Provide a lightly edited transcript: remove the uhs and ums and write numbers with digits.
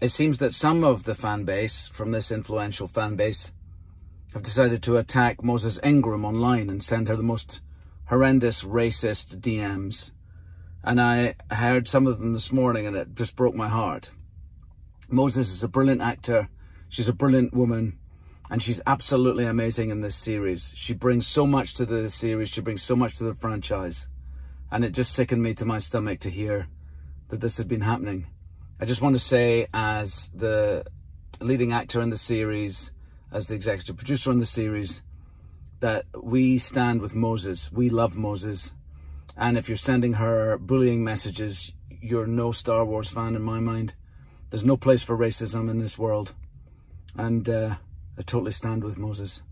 it seems that some of the fan base, from this influential fan base, have decided to attack Moses Ingram online and send her the most horrendous racist DMs. And I heard some of them this morning and it just broke my heart. Moses is a brilliant actor. She's a brilliant woman. And she's absolutely amazing in this series. She brings so much to the series. She brings so much to the franchise. And it just sickened me to my stomach to hear that this had been happening. I just want to say, as the leading actor in the series, as the executive producer on the series, that we stand with Moses. We love Moses. And if you're sending her bullying messages, you're no Star Wars fan in my mind. There's no place for racism in this world. And I totally stand with Moses.